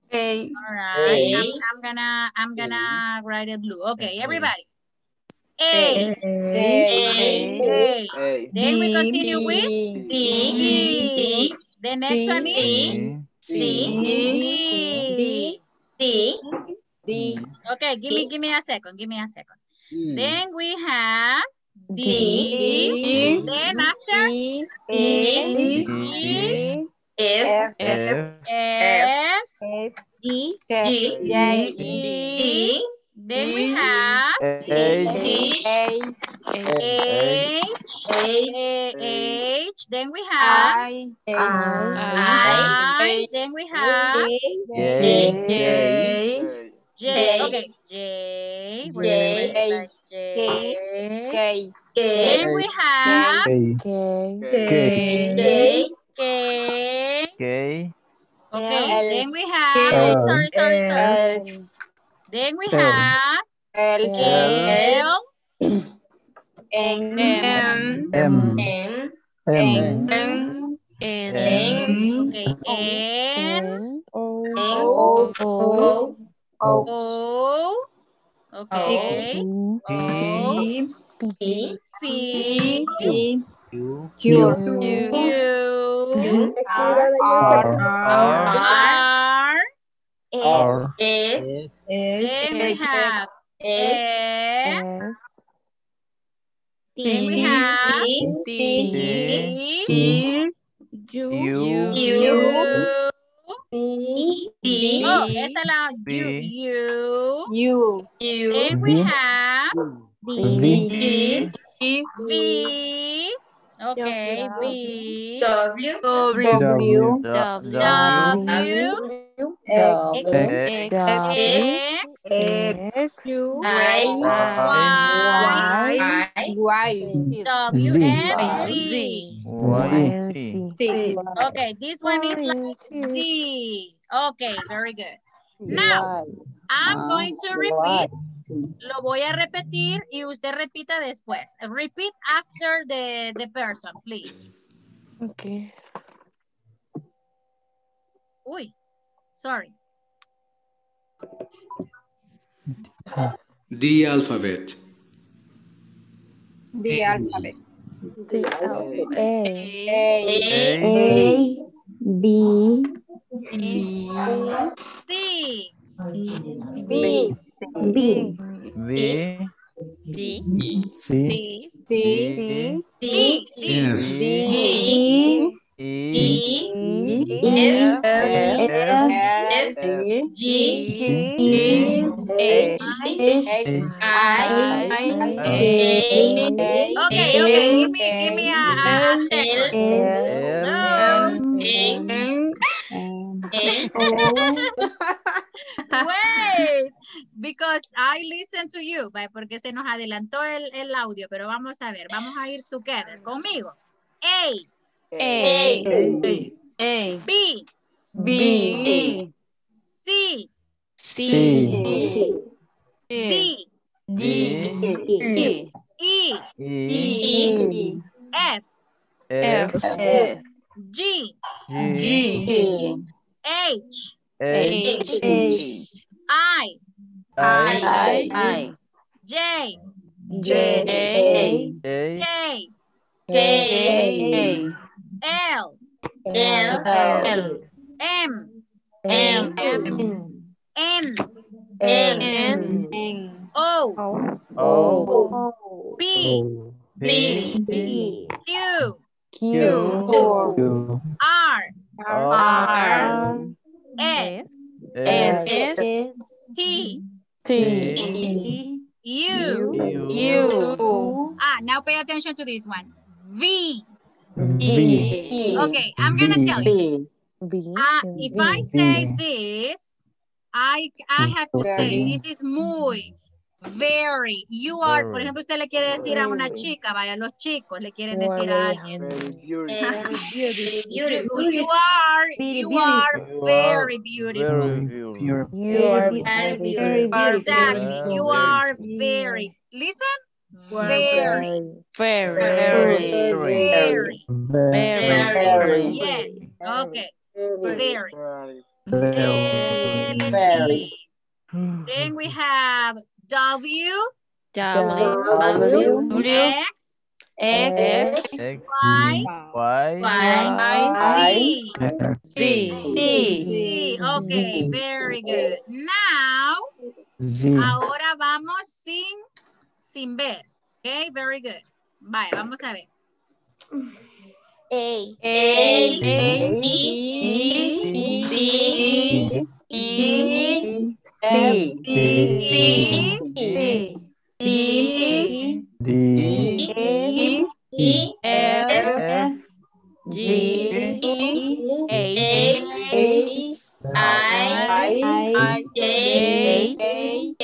All right. A. I'm, I'm gonna, I'm gonna A. write it blue. Okay, everybody. A. A. A. A. A. Then we continue with B. B. The next one is C. C. D. D. Okay, give me, give me a second. Give me a second. Mm. Then we have D. D. Then after D. E. E. F. F. F. F. F. E. G. J. E. Then we have H. H. H. Then we have I. I. Then we have J. J. Okay. J. J. J. Then we have K. K. K. Okay. Then we have. Sorry. Sorry. Sorry. Then we have L. L. M. M. M. N. N. N. O. O. O. Okay. O. P. P. Q. Q. R. R. S. S. Then we have S. Then we have T. U. U. E. Oh, esta la U. U. Then we have V. V. Okay, V. W. W. W. X, X, X, Q, Y, Y, Y, W, and Z. Okay, this one is like Z. Okay, very good. Now, I'm going to repeat. Lo voy a repetir y usted repita después. Repeat after the, the person, please. Okay. Uy. Sorry. The alphabet. The alphabet. The alphabet. A. A. A. B. B. C. B. B. B. B. C. C. D. D. E, E, F, F, F, G, E, H, H, I, A, A. Okay, okay, give me, give me a, a second. Wait, because I listen to you, porque se nos adelantó el, el audio, pero vamos a ver, vamos a ir together, conmigo. A. A. A. A. B. B. C. C. D. D. E. E. S. F. G. G. H. H. I. I. I. J. J. K. K. L. L. L. M. M. M. N. N. N. O. O. P. P. Q. Q. R. R. S. S. T. T. U. U. I. Ah, now pay attention to this one. V. V. Okay, I'm going to tell you. V. Uh, if I say this, I, I have to say, this is muy, very. You are, very. Por ejemplo, usted le quiere decir a una chica, vaya, los chicos le quieren you decir a alguien. Beautiful. Beautiful. You are, you are very beautiful. You are very beautiful. Exactly. You are very. Listen. Very, very, very, very, very, yes, okay, very. Let's see. Then we have W, W, X, X, Y, Y, Z, Z, Z. Okay, very good. Now, ahora vamos sin sin ver. Okay, very good. Vale, vamos a ver. A. A. B. B. C. D. C. C. D. D. D. E. F. F. G. E. H. H. I. I. J. J. J.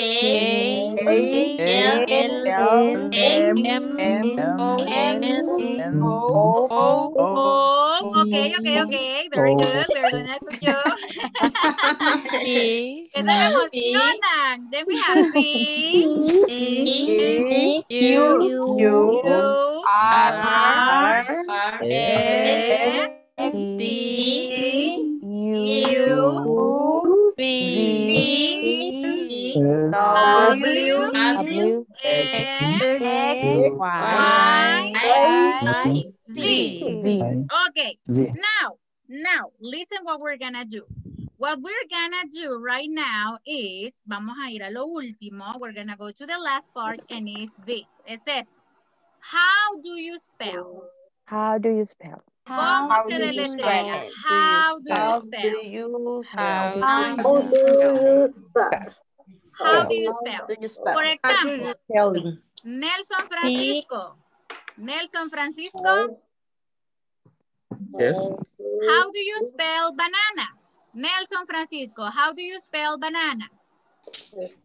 L, L, L, M, M, M, O, M, N, O, O, O. Okay, okay, okay. Very good. Very good. That's for you. Esas me emocionan. Then we have B, Q, U, R, R, S, T, U, V, W, W, X, X, Y, I, Z. Okay, now, now, listen what we're gonna do. What we're gonna do right now is, vamos a ir a lo último, we're gonna go to the last part and it's this. It says, how do you spell? How do you spell? How, how do you spell? How do you spell? How do you spell? How do you spell? For example, Nelson Francisco. Nelson Francisco. Yes. How do you spell banana? Nelson Francisco, how do you spell banana?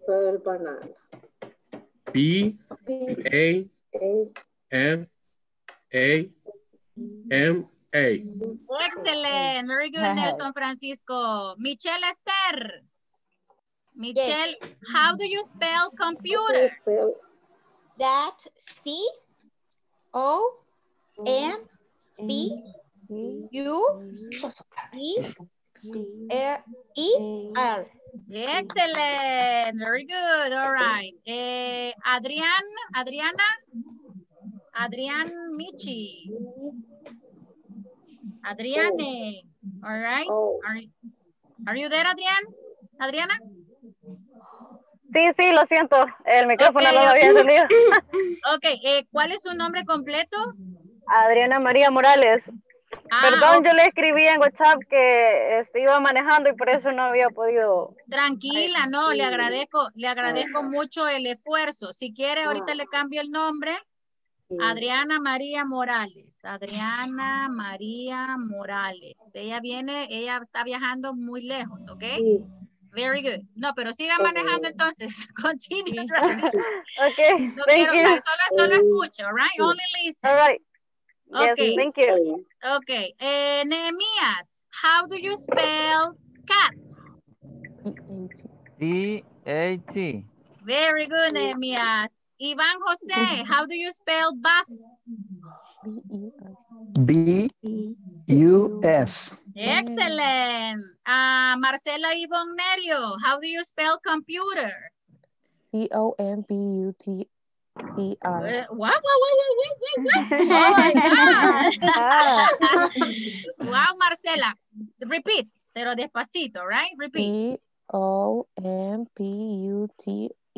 Spell banana. B A N A M A. Excellent. Very good, Nelson Francisco. Michelle Esther. Michelle, yes. How do you spell computer? That C O M B U E E R. Excellent. Very good. All right. Uh, Adrian, Adriana. Adrián Michi. Adriane. Oh. All right. Oh. Are, are you there, Adrián? Adriana? Sí, sí, lo siento. El micrófono okay, no lo había encendido. Ok, eh, ¿cuál es su nombre completo? Adriana María Morales. Ah, Perdón, okay. Yo le escribí en WhatsApp que este, iba manejando y por eso no había podido. Tranquila, Ay, no, sí. le agradezco, le agradezco Ay. mucho el esfuerzo. Si quiere, ahorita Ay. le cambio el nombre. Adriana María Morales, Adriana María Morales. Ella viene, ella está viajando muy lejos, ¿ok? Very good. No, pero siga manejando entonces. Continue. Okay. No thank quiero, you. Solo, solo escucho, right? Only listen. All right. Okay. Yes, thank you. Okay. Eh, Nehemías, how do you spell cat? D A T. Very good, Nehemías. Iván José, how do you spell bus? B U S. Excellent. Uh, Marcela Ivón Nerio, how do you spell computer? C O M P U T E R. Uh, what, what, what, what, what, what? Oh, my God. Wow, Marcela. Repeat, pero despacito, right? Repeat. C O M P U T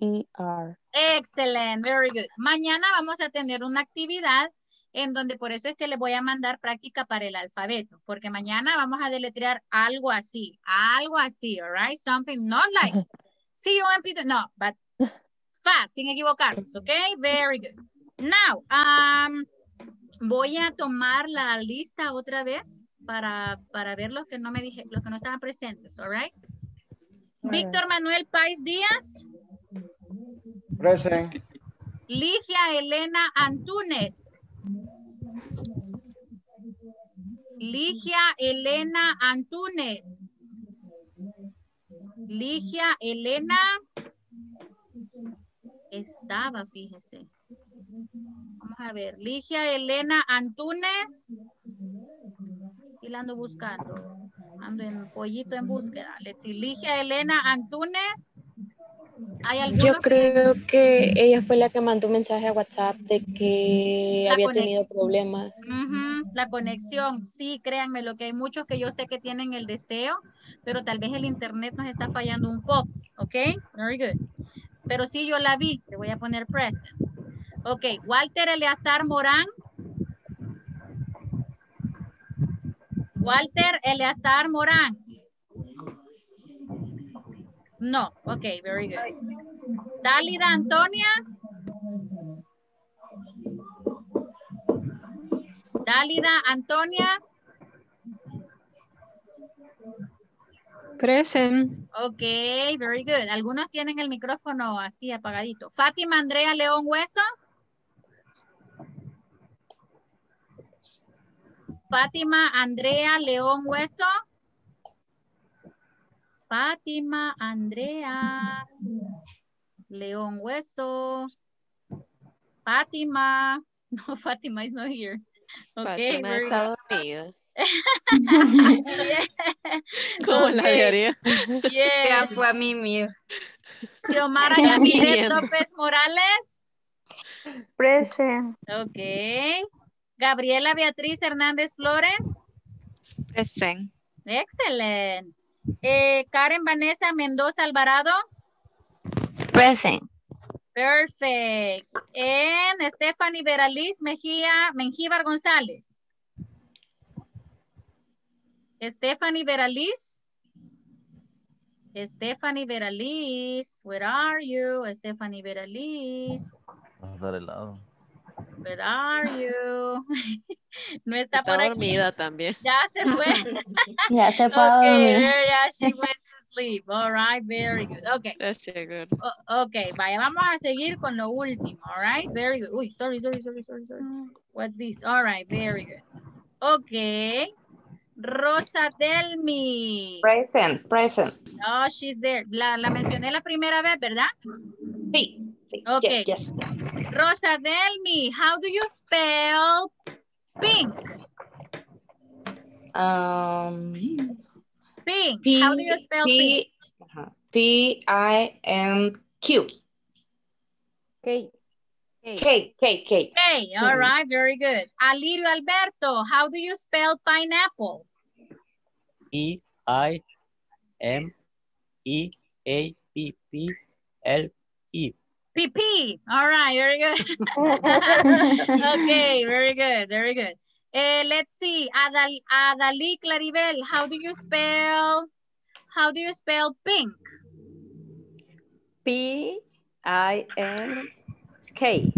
E R. Excellent, very good. Mañana vamos a tener una actividad en donde por eso es que les voy a mandar práctica para el alfabeto, porque mañana vamos a deletrear algo así, algo así, all right? Something not like C O M P, no, but fast, sin equivocarnos, okay? Very good. Now, um, voy a tomar la lista otra vez para, para ver los que no me dije, los que no estaban presentes, all right? Víctor Manuel Pais Díaz. Present. Ligia Elena Antunes. Ligia Elena Antunes. Ligia Elena estaba, fíjese. Vamos a ver. Ligia Elena Antunes. Y la ando buscando. Ando en pollito en búsqueda. Let's see. Ligia Elena Antunes. ¿Hay Yo creo que... que ella fue la que mandó un mensaje a WhatsApp de que la había conexión. tenido problemas. Uh-huh. La conexión, sí, créanme, lo que hay muchos que yo sé que tienen el deseo, pero tal vez el internet nos está fallando un poco, ¿ok? Very good. Pero sí, yo la vi, le voy a poner present. Ok, Walter Eleazar Morán. Walter Eleazar Morán. No, ok, very good. Dálida Antonia. Dálida Antonia. Present. Ok, very good. Algunos tienen el micrófono así apagadito. Fátima Andrea León Hueso. Fátima Andrea León Hueso. Fátima Andrea León Hueso. Fátima. No, Fátima is not here. Okay, Fátima está dormida. Yeah. Como okay. la diaria. Yeah. Ya fue a mí, mira. Xiomara Yamilet López Morales. Present. Ok. Gabriela Beatriz Hernández Flores. Present. Excelente. Eh, Karen Vanessa Mendoza Alvarado. Present. Perfect. And Estefany Veraliz Mejía Menjívar González. Estefany Veraliz. Estefany Veraliz. Where are you? Estefany Veraliz. Vamos a dar helado. Where are you? No está, está por aquí. Dormida también. Ya se fue. Ya se fue. Okay, yeah, she went to sleep. All right, very good. Okay. Good. Okay, vaya, vamos a seguir con lo último. All right, very good. Uy, sorry, sorry, sorry, sorry, sorry. What's this? All right, very good. Okay. Rosa Delmi. Present, present. Oh, she's there. La, la mencioné la primera vez, ¿verdad? Sí. Okay. Yes, yes. Rosa Delmi, how do you spell pink? Um, pink. P, how do you spell P, pink? P I N Q. K. K. K. K. K. K. All right. Very good. Alirio Alberto, how do you spell pineapple? E I M E A P P L E. P P. All right, very good. Okay, very good, very good. Uh, let's see, Adal Adalí Claribel, how do you spell, how do you spell pink? P I N K.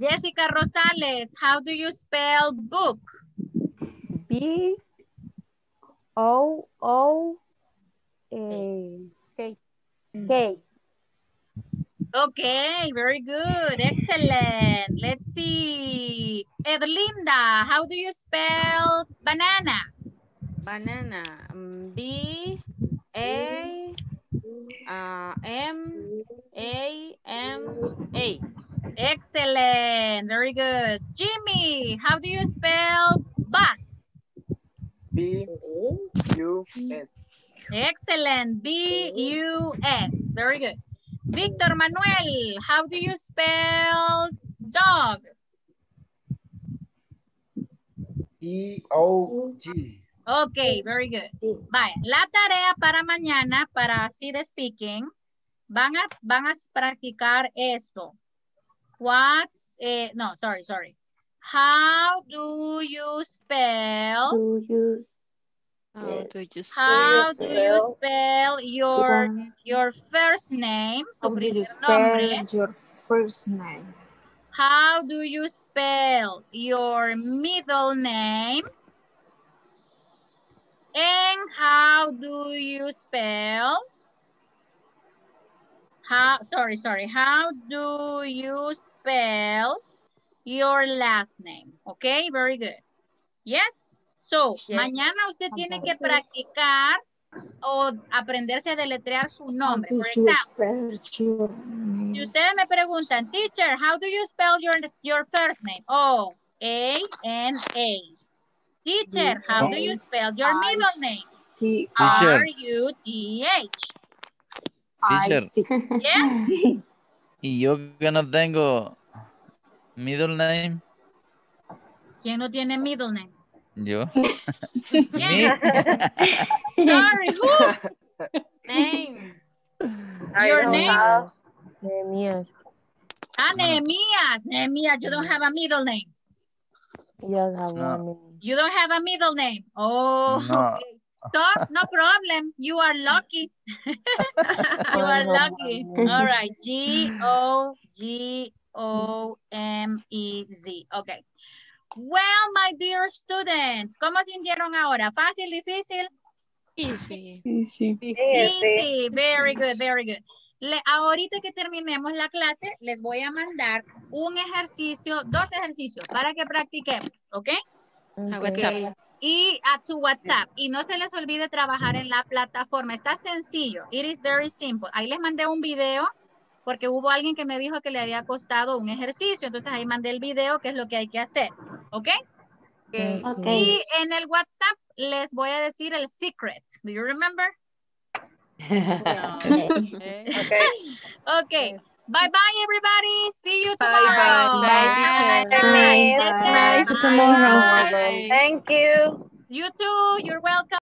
Jessica Rosales, how do you spell book? B O O K. K. Okay, very good. Excellent. Let's see. Edlinda, how do you spell banana? Banana. B A M A N A. Excellent. Very good. Jimmy, how do you spell bus? B U S. Excellent. B U S. Very good. Victor Manuel, how do you spell dog? D O G. Okay, very good. Bye. La tarea para mañana, para así de speaking, van a, van a practicar esto. What's, eh, no, sorry, sorry. How do you spell? Do you How do you spell, How do you spell your, your first name? How do you spell your first name? How do you spell your middle name? And how do you spell? How, sorry, sorry. How do you spell your last name? Okay, very good. Yes. So, yes. Mañana usted tiene que practicar o aprenderse a deletrear su nombre. Por ejemplo, si ustedes me preguntan, teacher, how do you spell your, your first name? Oh, A N A. Teacher, how do you spell your middle name? R U T H. Teacher. Yes. Y yo que no tengo middle name. ¿Quién no tiene middle name? Yo. Sorry, who? Name. I your name? Nemías. Ah, Nemías. Nemías, you don't have a middle name. Yes, I have no. one name. You don't have a middle name. Oh, no. Okay. Stop, no problem. You are lucky. You are lucky. All right. G O G O M E Z. Okay. Well, my dear students, ¿cómo sintieron ahora? ¿Fácil, difícil? Easy. Easy. Easy. Very good, very good. Le, ahorita que terminemos la clase, les voy a mandar un ejercicio, dos ejercicios para que practiquemos, ¿ok? okay. A WhatsApp. Y a tu WhatsApp. Y no se les olvide trabajar en la plataforma. Está sencillo. It is very simple. Ahí les mandé un video porque hubo alguien que me dijo que le había costado un ejercicio. Entonces ahí mandé el video que es lo que hay que hacer, ¿ok? Okay. Okay. Y en el WhatsApp les voy a decir el secret. Do you remember? Okay. Okay. Okay. Bye bye everybody. See you tomorrow. Bye bye. Bye. Bye. Bye. Bye. Bye. Bye. Bye. Bye. Thank you. You too. You're welcome.